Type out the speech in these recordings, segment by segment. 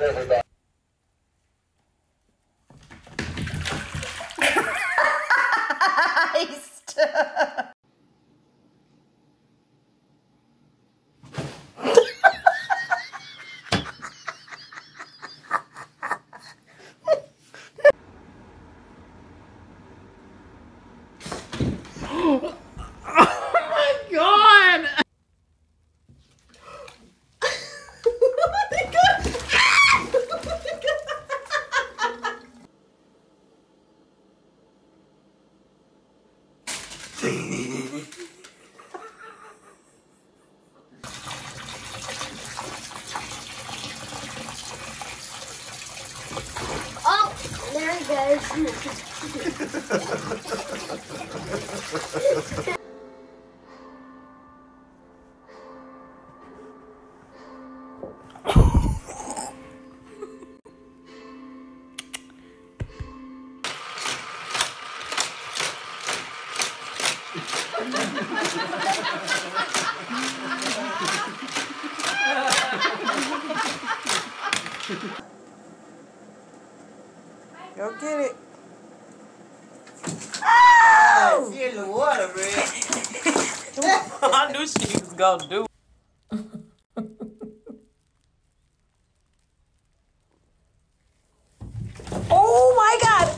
everybody. Christ! Oh, there it goes. Go get it. Oh! She's in the water, man. I knew she was gonna do it. Oh my God!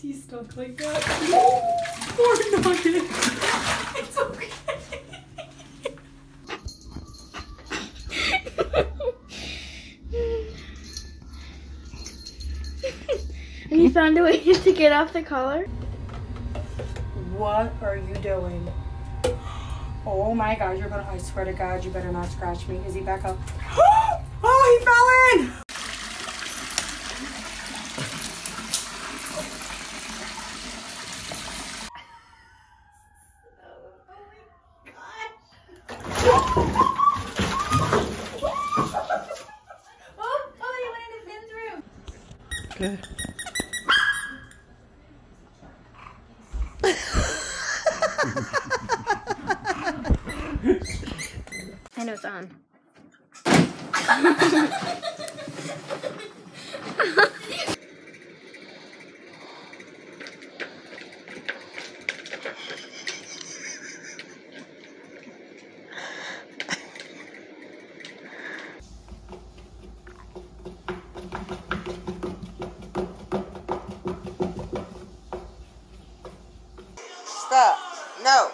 He's stuck like that. Poor nugget. It's okay. And you found a way to get off the collar? What are you doing? Oh my God, you're gonna, I swear to God, you better not scratch me. Is he back up? Oh, he fell in! Okay. I know it's on. Stop. No.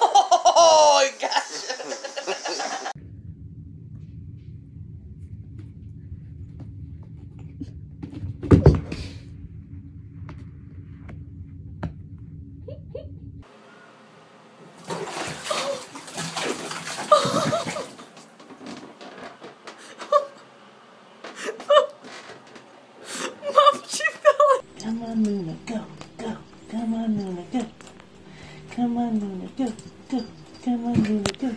Oh, I gotcha. Come on, Luna, go, go. Come on, Luna, go. Come on, Luna, go, go. Come on, Luna, go.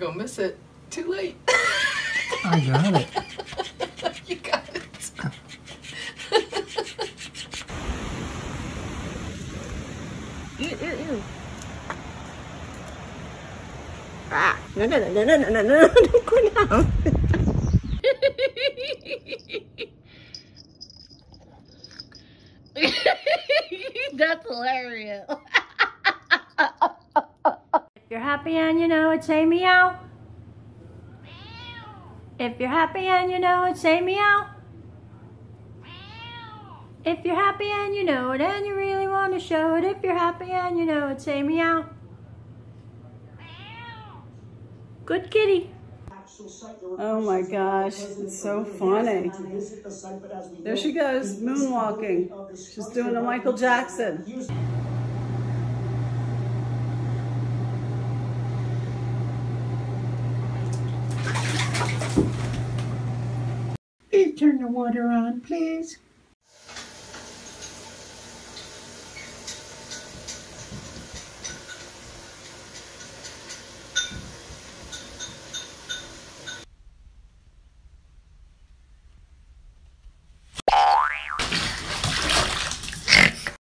You're gonna miss it. Too late. I got it. You got it. Ew, ew, ew. Ah, no, don't go now. That's hilarious. If you're happy and you know it, say meow. Meow. If you're happy and you know it, say meow. If you're happy and you know it and you really want to show it, if you're happy and you know it, say meow. Good kitty. Oh my gosh, it's so funny. There she goes, moonwalking. She's doing a Michael Jackson. Please turn the water on, please.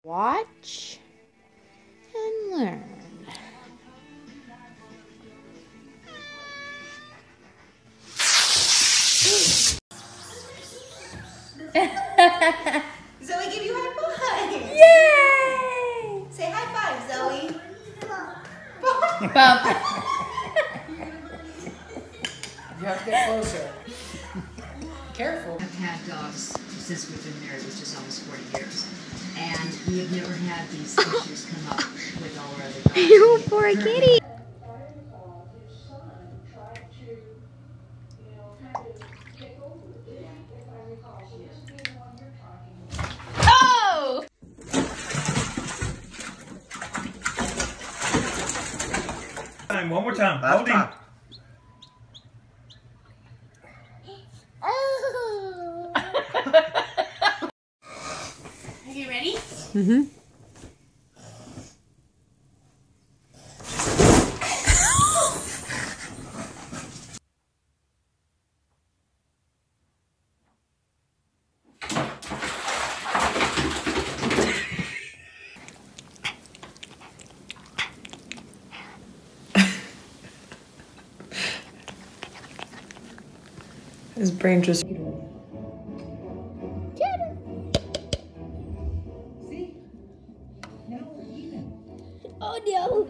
Watch and learn. Zoe, give you high five. Yay! Say high five, Zoe. Bump. You have to get closer. Careful. I've had dogs since we've been married, which is almost 40 years. And we have never had these issues come up with all our other dogs. You poor kitty! Oh! One more time. Hold him. Mm-hmm. His brain just... Oh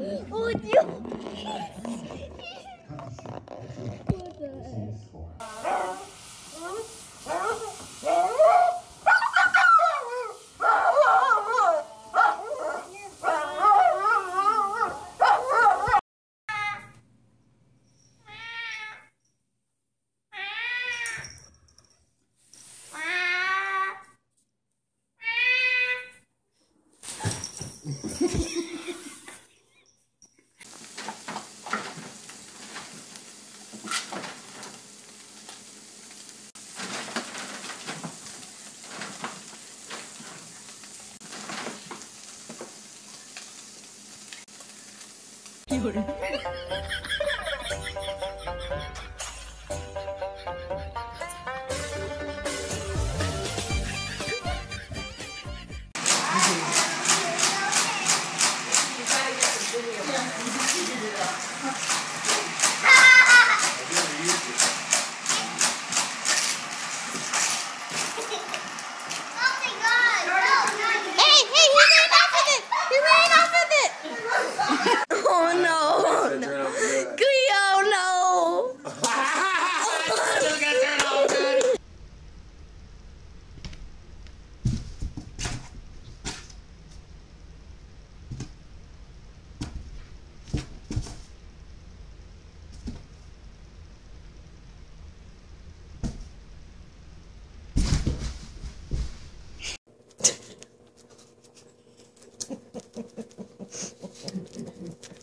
no!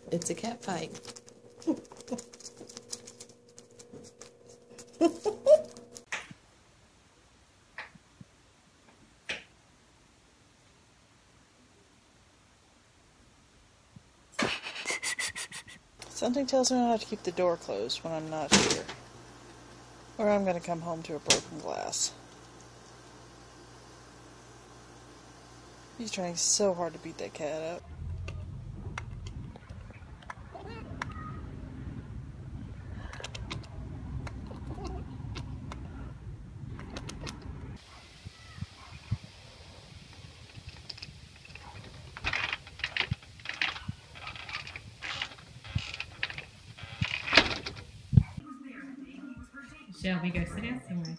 It's a cat fight. Something tells me I have to keep the door closed when I'm not here, or I'm going to come home to a broken glass. He's trying so hard to beat that cat up. Shall we go sit down somewhere?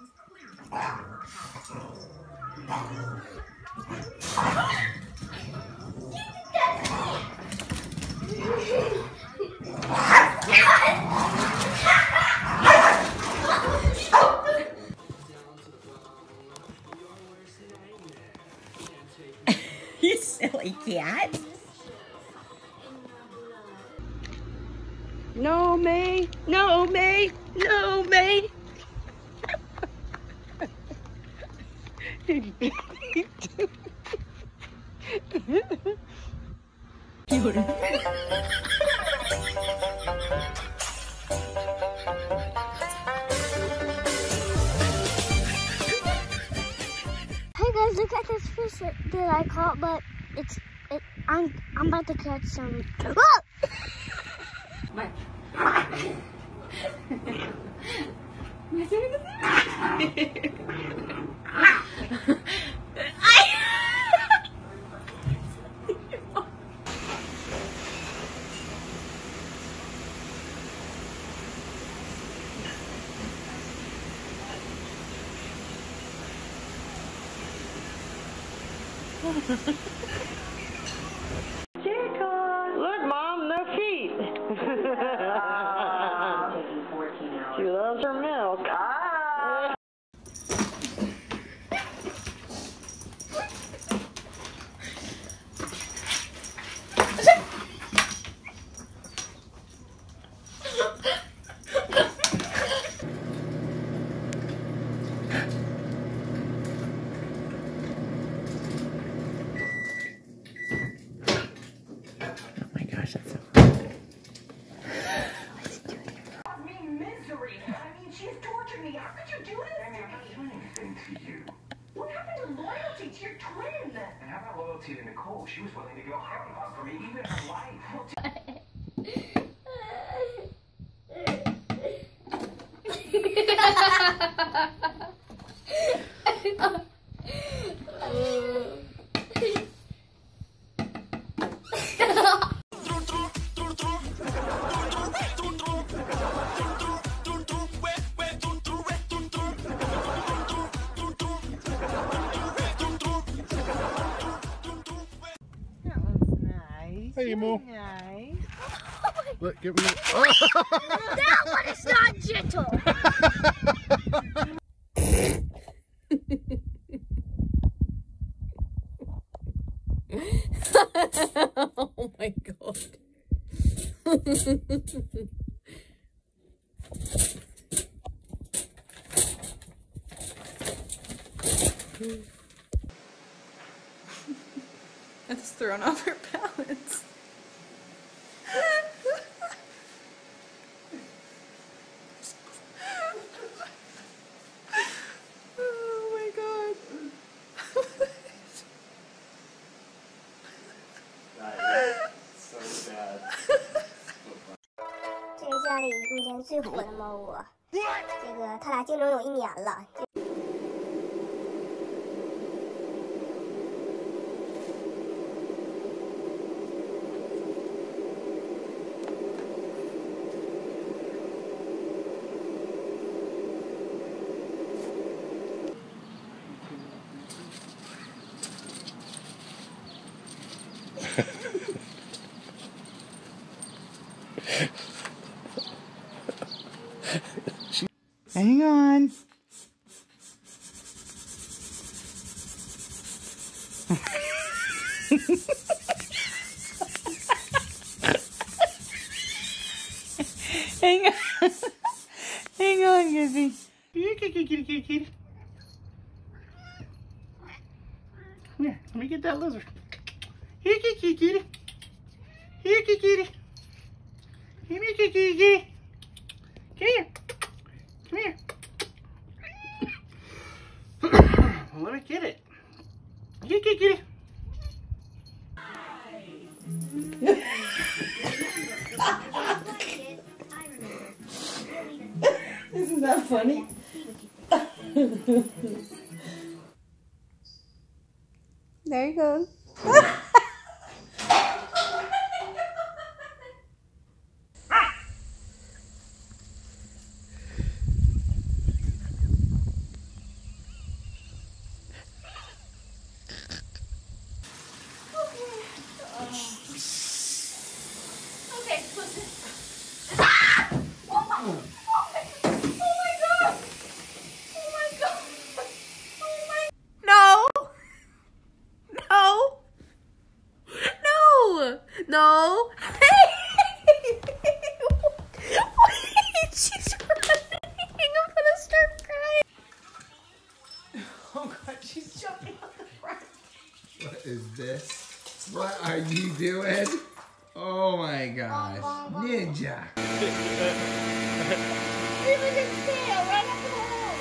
You silly cat. No, May. No, May. No, May. Look at this fish that I caught, but I'm about to catch some. Look, Mom, no feet. She loves her milk. Ah. To Nicole, she was willing to go higher and up for me, even her Hey, Mo. Nice. Look, give me. Oh. That one is not gentle. Oh my god. That's thrown off her balance. Oh my god. That is so bad. So hang on. Hang on. Hang on, Gizzy. Come here, let me get that lizard. Here, kitty, kitty. Here, kitty, kitty. Here, kitty, kitty. Come here. Come here. Well, let me get it. Get it, get it. Isn't that funny? There he goes. No. She's running. I'm gonna start crying. Oh God, she's jumping on the front. What is this? What are you doing? Oh my gosh. Ninja. She was in sail right up the hole.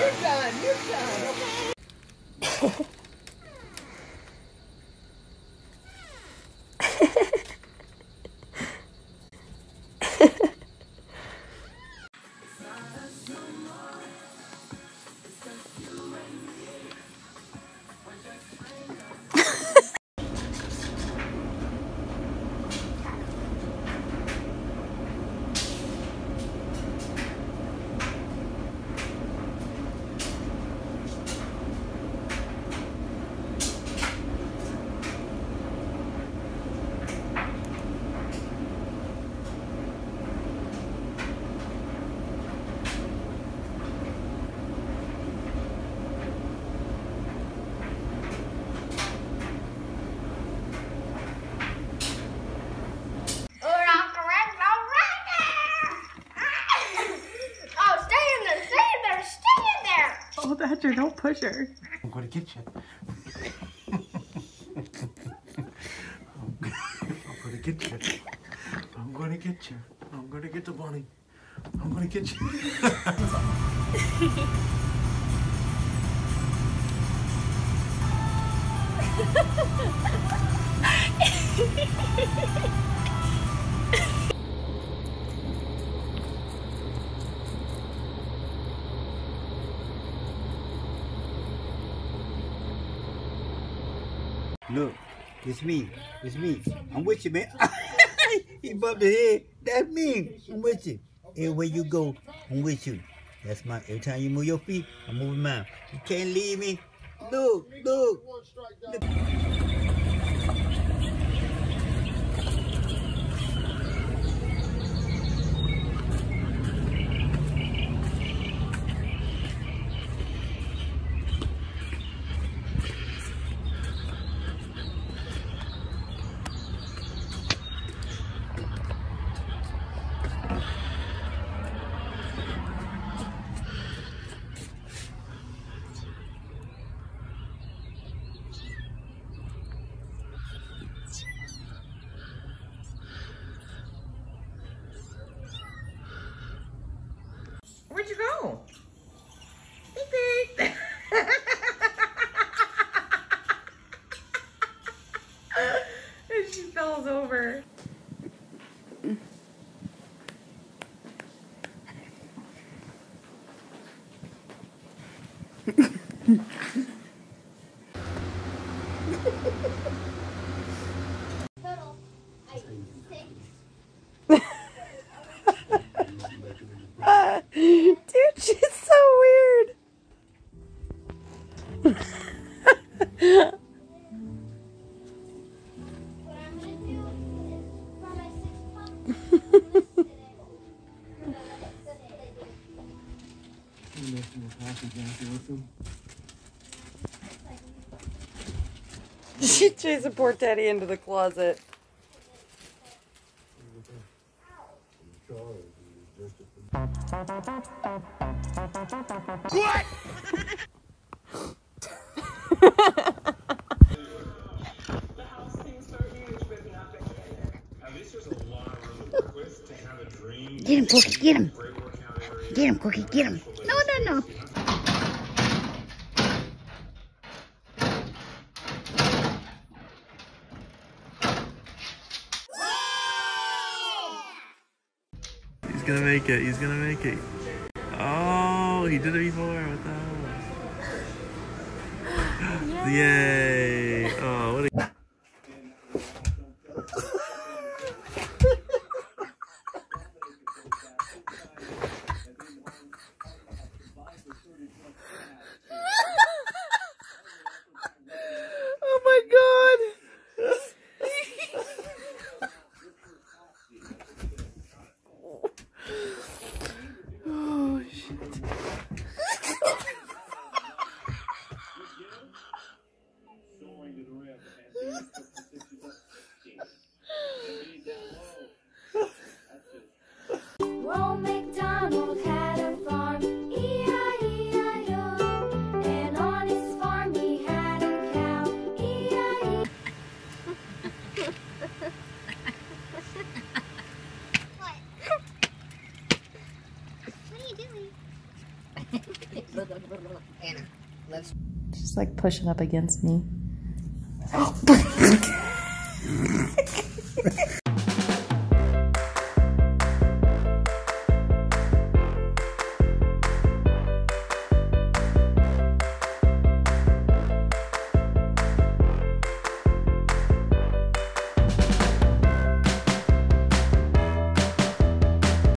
You're done. You're done. Okay. Hold at her, don't push her. I'm going to get you. I'm going to get you. I'm going to get you. I'm going to get the bunny. I'm going to get you. Look, it's me. It's me. I'm with you, man. He bumped his head. That's me. I'm with you. Everywhere you go, I'm with you. That's my. Every time you move your feet, I'm moving mine. You can't leave me. Look, look. Look. Where'd you go? Beep beep. And she falls over. Dude, she's so weird. What I'm gonna do is for my 6 months. You left him a package after with him. She chased a poor Teddy into the closet. What? The house seems so huge, but nothing. At least there's a lot of room to work with to have a dream. Get him, Cookie, get him. Get him, Cookie, get him. No. He's gonna make it, he's gonna make it. Oh, he did it before, what the hell? Yay! Oh, what a... Anna, let's. She's like pushing up against me.